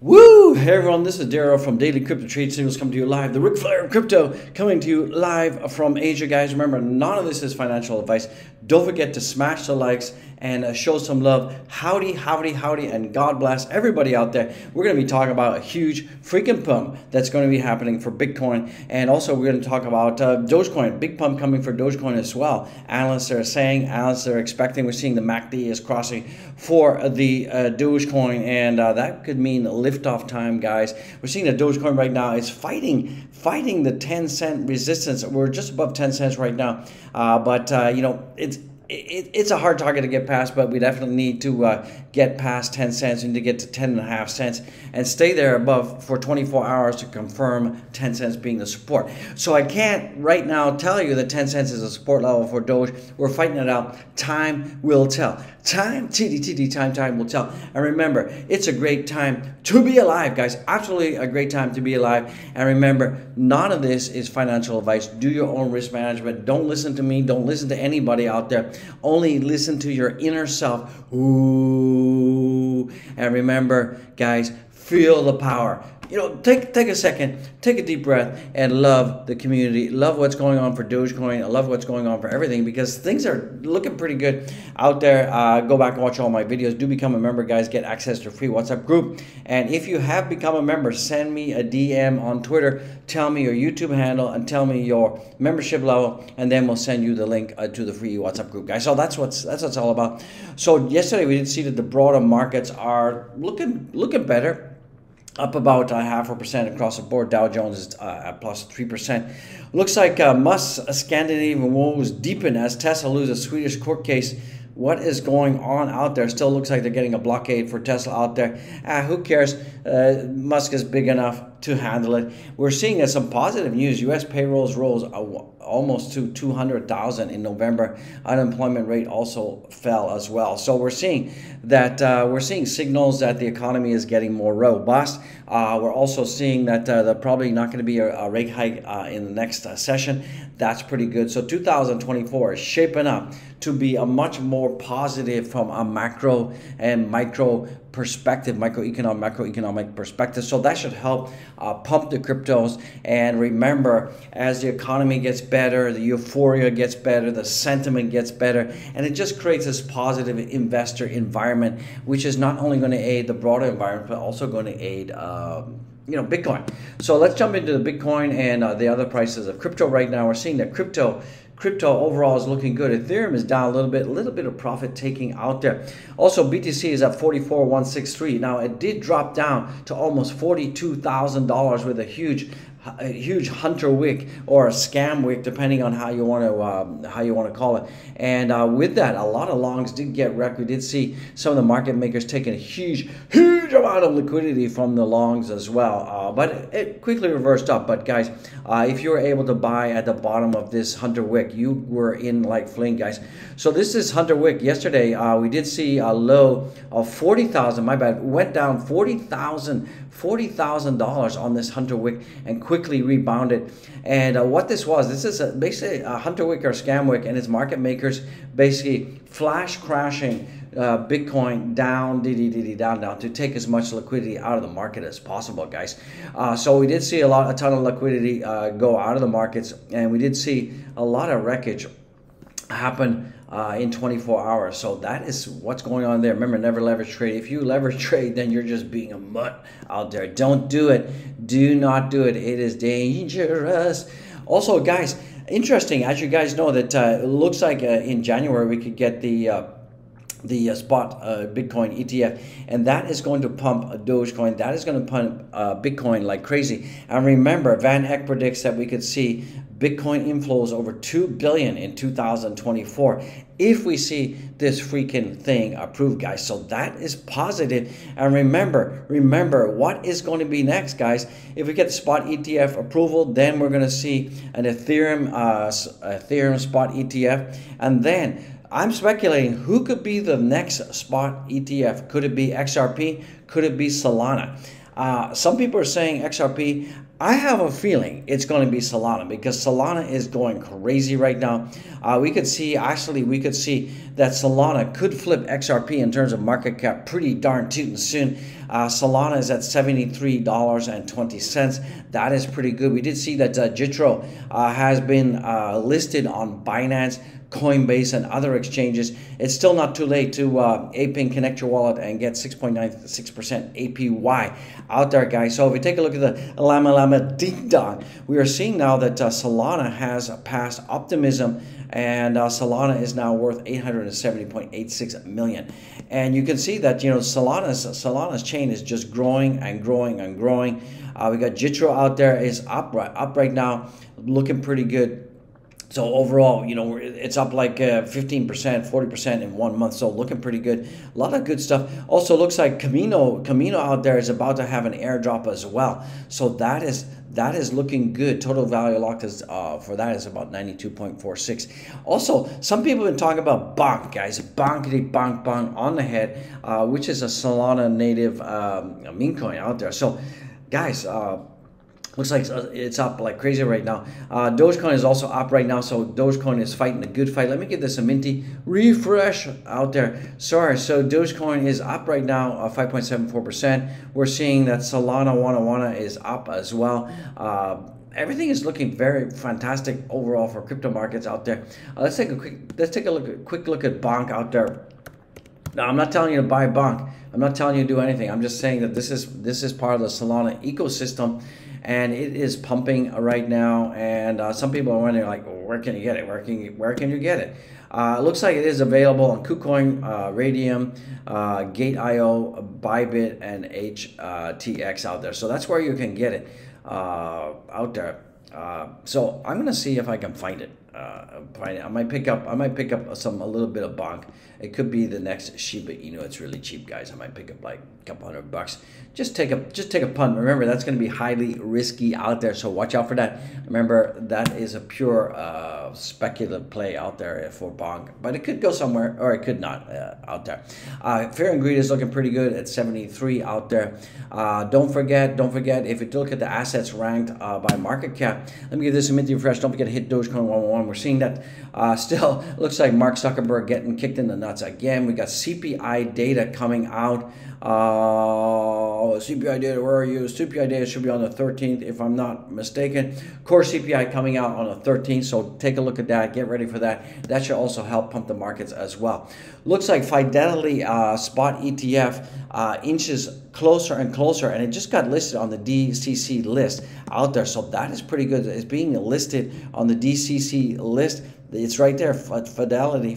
Woo! Hey everyone, this is Daryl from Daily Crypto Trade Signals coming to you live. The Ric Flair of crypto coming to you live from Asia, guys. Remember, none of this is financial advice. Don't forget to smash the likes and show some love. Howdy, howdy, howdy, and God bless everybody out there. We're going to be talking about a huge freaking pump that's going to be happening for Bitcoin. And also, we're going to talk about Dogecoin. Big pump coming for Dogecoin as well. Analysts are saying, analysts are expecting. We're seeing the MACD is crossing for the Dogecoin, and that could mean liftoff time, guys. We're seeing the Dogecoin right now is fighting the 10-cent resistance. We're just above 10 cents right now, but you know, it's a hard target to get past, but we definitely need to get past 10 cents. We need to get to 10.5 cents and stay there above for 24 hours to confirm 10 cents being the support. So I can't right now tell you that 10 cents is a support level for Doge. We're fighting it out. Time will tell. Time will tell. And remember, it's a great time to be alive, guys. Absolutely a great time to be alive. And remember, none of this is financial advice. Do your own risk management. Don't listen to me. Don't listen to anybody out there. Only listen to your inner self. Ooh. And remember, guys, feel the power. You know, take a second, take a deep breath, and love the community. Love what's going on for Dogecoin. I love what's going on for everything, because things are looking pretty good out there. Go back and watch all my videos. Do become a member, guys. Get access to a free WhatsApp group. And if you have become a member, send me a DM on Twitter. Tell me your YouTube handle and tell me your membership level, and then we'll send you the link to the free WhatsApp group, guys. So that's what's all about. So yesterday we did see that the broader markets are looking better. Up about 0.5% across the board. Dow Jones is at plus 3%. Looks like Musk's Scandinavian woes deepen as Tesla loses Swedish court case. What is going on out there? Still looks like they're getting a blockade for Tesla out there. Who cares? Musk is big enough to handle it. We're seeing some positive news. U.S. payrolls rose almost to 200,000 in November. Unemployment rate also fell as well. So we're seeing that signals that the economy is getting more robust. We're also seeing that there probably not going to be a rate hike in the next session. That's pretty good. So 2024 is shaping up to be a much more positive from a macro and micro perspective, macroeconomic perspective. So that should help pump the cryptos. And remember, as the economy gets better, the euphoria gets better, the sentiment gets better, and it just creates this positive investor environment, which is not only going to aid the broader environment, but also going to aid you know, Bitcoin. So let's jump into the Bitcoin and the other prices of crypto right now. We're seeing that crypto overall is looking good. Ethereum is down a little bit of profit taking out there. Also, BTC is at 44,163. Now it did drop down to almost $42,000 with a huge hunter wick or a scam wick, depending on how you want to call it. And with that, a lot of longs did get wrecked. We did see some of the market makers taking a huge amount of liquidity from the longs as well. But it quickly reversed up. But guys, if you were able to buy at the bottom of this hunter wick, you were in like fling, guys. So this is hunter wick. Yesterday, we did see a low of 40,000. My bad, went down $40,000 on this hunter wick and quickly rebounded. And what this was, this is basically a hunter wick or scam wick, and its market makers basically flash crashing Bitcoin down to take as much liquidity out of the market as possible, guys. So we did see a ton of liquidity go out of the markets, and we did see a lot of wreckage happen in 24 hours. So that is what's going on there. Remember, never leverage trade. If you leverage trade, then you're just being a mutt out there. Don't do it. Do not do it. It is dangerous. Also, guys, interesting, as you guys know, that it looks like in January we could get the spot Bitcoin ETF, and that is going to pump Dogecoin. That is going to pump Bitcoin like crazy. And remember, Van Eck predicts that we could see Bitcoin inflows over $2 billion in 2024 if we see this freaking thing approved, guys. So that is positive. And remember what is going to be next, guys. If we get spot ETF approval, then we're going to see an Ethereum spot ETF, and then I'm speculating who could be the next spot ETF. Could it be XRP? Could it be Solana? Some people are saying XRP. I have a feeling it's going to be Solana, because Solana is going crazy right now. We could see, actually, we could see that Solana could flip XRP in terms of market cap pretty darn tootin' soon. Solana is at $73.20. That is pretty good. We did see that Jitro has been listed on Binance, Coinbase, and other exchanges. It's still not too late to APIN, connect your wallet, and get 6.96% APY out there, guys. So if we take a look at the Lama Lama Ding Dong, we are seeing now that Solana has passed optimism, and Solana is now worth $870.86 million. And you can see that, you know, Solana's chain is just growing and growing and growing. We got Jitro out there is up right now, looking pretty good. So overall, you know, it's up like 15%, 40% in 1 month. So looking pretty good. A lot of good stuff. Also looks like Camino out there is about to have an airdrop as well. So that is looking good. Total value locked is for that is about 92.46. Also, some people have been talking about BONK, guys. Bonkity bonk bonk on the head, which is a Solana native meme coin out there. So, guys. Looks like it's up like crazy right now. Dogecoin is also up right now, so Dogecoin is fighting a good fight. Let me give this a minty refresh out there. Sorry, so Dogecoin is up right now, 5.74%. We're seeing that Solana Wana is up as well. Everything is looking very fantastic overall for crypto markets out there. Let's take a quick look at BONK out there. Now, I'm not telling you to buy BONK. I'm not telling you to do anything. I'm just saying that this is part of the Solana ecosystem, and it is pumping right now. And some people are wondering, like, where can you get it? Where can you get it? It looks like it is available on KuCoin, Radium, Gate.io, Bybit, and HTX out there. So that's where you can get it out there. So I'm gonna see if I can find it. I might pick up a little bit of BONK. It could be the next Shiba Inu. It's really cheap, guys. I might pick up like a couple $100. Just take a punt. Remember, that's going to be highly risky out there, so watch out for that. Remember, that is a pure speculative play out there for BONK, but it could go somewhere or it could not out there. Fear and Greed is looking pretty good at 73 out there. Don't forget. If you look at the assets ranked by market cap, let me give this a minute refresh. Don't forget to hit Dogecoin 111. We're seeing that still looks like Mark Zuckerberg getting kicked in the nuts again. We got CPI data coming out. CPI data, where are you? CPI data should be on the 13th, if I'm not mistaken. Core CPI coming out on the 13th, so take a look at that. Get ready for that. That should also help pump the markets as well. Looks like Fidelity spot ETF inches closer and closer, and it just got listed on the DCC list out there, so that is pretty good. It's being listed on the DCC list. It's right there, Fidelity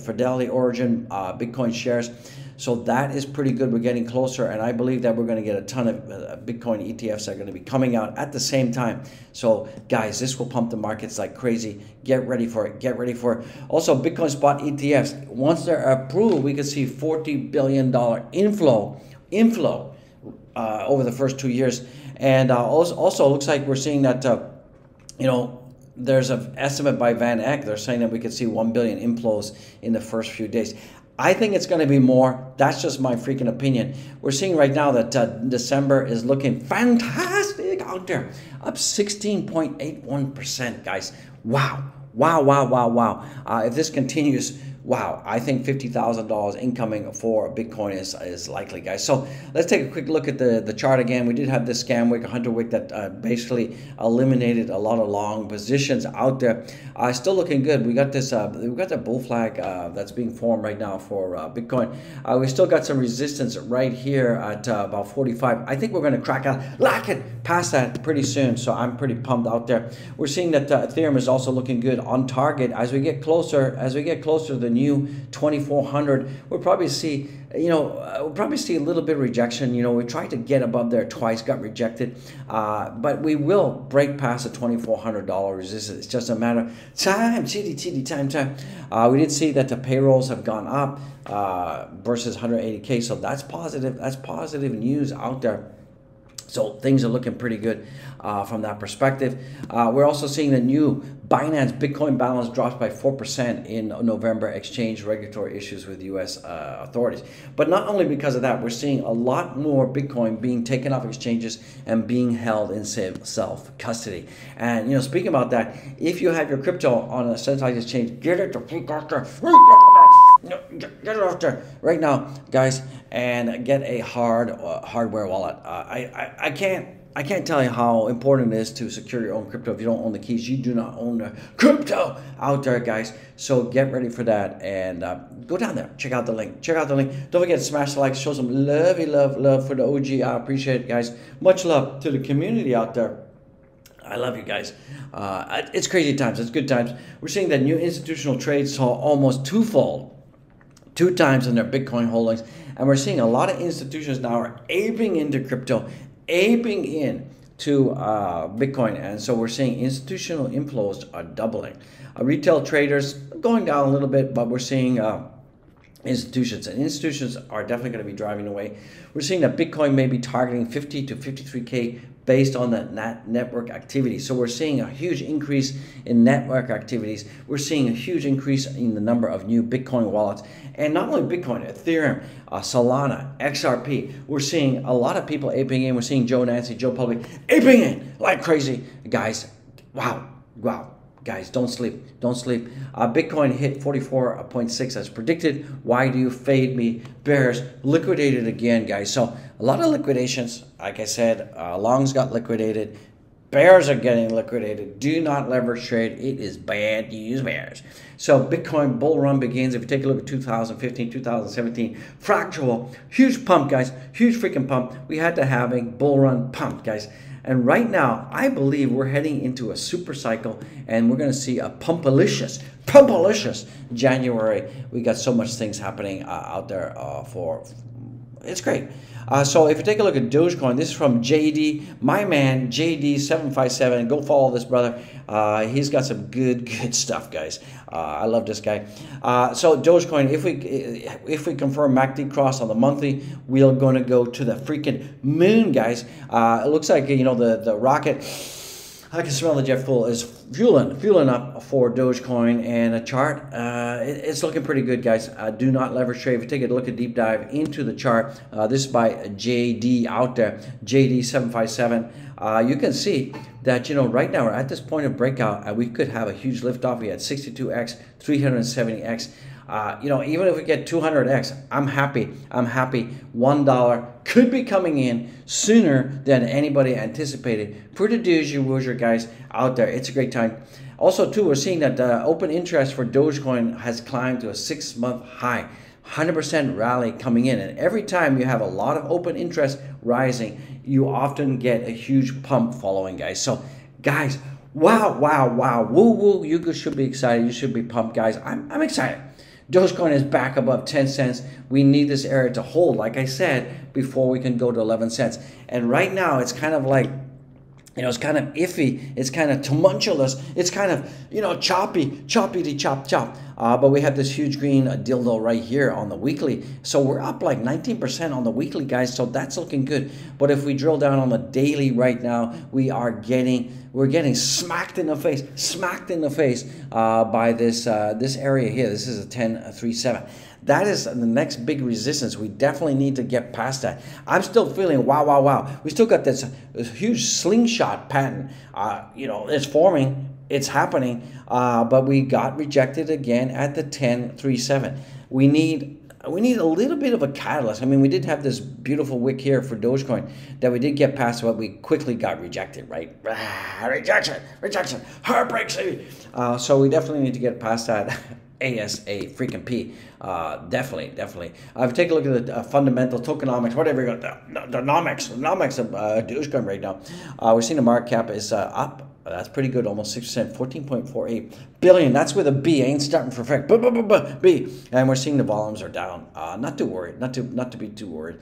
origin Bitcoin shares. So that is pretty good. We're getting closer, and I believe that we're going to get a ton of Bitcoin ETFs that are going to be coming out at the same time. So, guys, this will pump the markets like crazy. Get ready for it. Get ready for it. Also, Bitcoin spot ETFs, once they're approved, we could see $40 billion inflow over the first 2 years. And also looks like we're seeing that, you know, there's an estimate by Van Eck. They're saying that we could see 1 billion inflows in the first few days. I think it's going to be more. That's just my freaking opinion. We're seeing right now that December is looking fantastic out there. Up 16.81%, guys. Wow. Wow, wow, wow, wow. If this continues, wow, I think $50,000 incoming for Bitcoin is likely, guys. So let's take a quick look at the chart again. We did have this scam week, a hunter week that basically eliminated a lot of long positions out there. Still looking good. We got this. We got that bull flag that's being formed right now for Bitcoin. We still got some resistance right here at about 45. I think we're going to crack out, lock it past that pretty soon. So I'm pretty pumped out there. We're seeing that Ethereum is also looking good on target as we get closer. As we get closer to the new 2400, we'll probably see, you know, a little bit of rejection. You know, we tried to get above there twice, got rejected, but we will break past the $2,400 resistance. It's just a matter of time. Time. We did see that the payrolls have gone up versus 180K, so that's positive. That's positive news out there. So things are looking pretty good from that perspective. We're also seeing the new Binance Bitcoin balance drops by 4% in November, exchange regulatory issues with US authorities. But not only because of that, we're seeing a lot more Bitcoin being taken off exchanges and being held in self-custody. And, you know, speaking about that, if you have your crypto on a centralized exchange, get it to get it off there right now, guys, and get a hardware wallet. I can't tell you how important it is to secure your own crypto. If you don't own the keys, you do not own the crypto out there, guys. So get ready for that, and go down there, check out the link, Don't forget to smash the like, show some love for the OG. I appreciate it, guys. Much love to the community out there. I love you guys. It's crazy times, it's good times. We're seeing that new institutional trades saw almost two times in their Bitcoin holdings, and we're seeing a lot of institutions now are aping into crypto, aping in to Bitcoin, and so we're seeing institutional inflows are doubling. Retail traders going down a little bit, but we're seeing institutions, and institutions are definitely going to be driving away. We're seeing that Bitcoin may be targeting 50 to 53K based on the network activity. So we're seeing a huge increase in network activities. We're seeing a huge increase in the number of new Bitcoin wallets. And not only Bitcoin, Ethereum, Solana, XRP. We're seeing a lot of people aping in. We're seeing Joe Nancy, Joe Public aping in like crazy. Guys, wow, wow. Guys, don't sleep, Bitcoin hit 44.6 as predicted. Why do you fade me? Bears liquidated again, guys. So a lot of liquidations. Like I said, longs got liquidated. Bears are getting liquidated. Do not leverage trade. It is bad to use bears. So Bitcoin bull run begins. If you take a look at 2015, 2017, fractal, huge pump, guys, huge freaking pump. We had to have a bull run pump, guys. And right now, I believe we're heading into a super cycle, and we're going to see a pumpalicious January. We got so much things happening out there it's great. So if you take a look at Dogecoin, this is from JD, my man, JD757. Go follow this brother. He's got some good stuff, guys. I love this guy. So Dogecoin, if we confirm MACD cross on the monthly, we're going to go to the freaking moon, guys. It looks like, you know, the rocket. I can smell the Jeff Pool is fueling up for Dogecoin, and a chart. It's looking pretty good, guys. Do not leverage trade. If you take a look at deep dive into the chart, this is by JD out there, JD757. You can see that, you know, right now we're at this point of breakout, and we could have a huge lift off. We had 62x, 370x. You know, even if we get 200x, I'm happy. $1 could be coming in sooner than anybody anticipated. Pretty doozy-woozer, guys, out there. It's a great time. Also, too, we're seeing that the open interest for Dogecoin has climbed to a 6-month high. 100% rally coming in, and every time you have a lot of open interest rising, you often get a huge pump following, guys. So, guys, wow, wow, wow, woo, woo. You should be excited. You should be pumped, guys. I'm excited. Dogecoin is back above 10 cents. We need this area to hold, like I said, before we can go to 11 cents. And right now, it's kind of like, you know, it's kind of iffy. It's kind of tumultuous. It's kind of, you know, choppy. But we have this huge green dildo right here on the weekly. So we're up like 19% on the weekly, guys. So that's looking good. But if we drill down on the daily right now, we're getting smacked in the face, by this area here. This is a 10.37. That is the next big resistance. We definitely need to get past that. I'm still feeling wow. We still got this huge slingshot pattern. You know, it's forming. It's happening. But we got rejected again at the 10.37. We need a little bit of a catalyst. I mean, we did have this beautiful wick here for Dogecoin that we did get past, but we quickly got rejected, right? Rejection, heartbreak city. So we definitely need to get past that. Definitely. If you take a look at the fundamental tokenomics, whatever you got, the nomics of Dogecoin right now, we're seeing the market cap is up. That's pretty good, almost 6%, 14.48 billion. That's with a B. I ain't starting for effect. B. And we're seeing the volumes are down. Not too worried. Not to be too worried.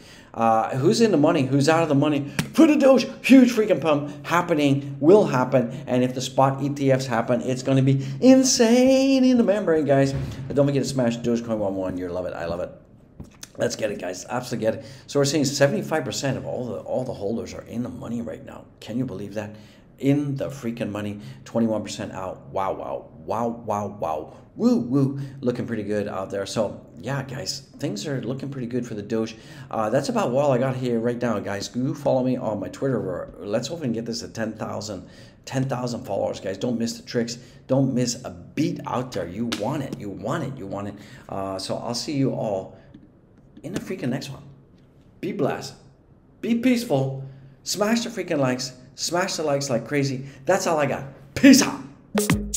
Who's in the money? Who's out of the money? For the Doge, huge freaking pump happening. Will happen. And if the spot ETFs happen, it's going to be insane in the membrane, guys. But don't forget to smash Dogecoin 11. You love it. I love it. Let's get it, guys. Absolutely get it. So we're seeing 75% of all the holders are in the money right now. Can you believe that? In the freaking money, 21% out. Wow, wow, wow, wow, wow. Woo, woo. Looking pretty good out there. So yeah, guys, things are looking pretty good for the Doge. That's about all I got here right now, guys. Go follow me on my Twitter. Let's hope we can get this to 10,000 followers, guys. Don't miss the tricks. Don't miss a beat out there. You want it. You want it. You want it. So I'll see you all in the freaking next one. Be blessed, be peaceful, smash the freaking likes, smash the likes like crazy. That's all I got. Peace out.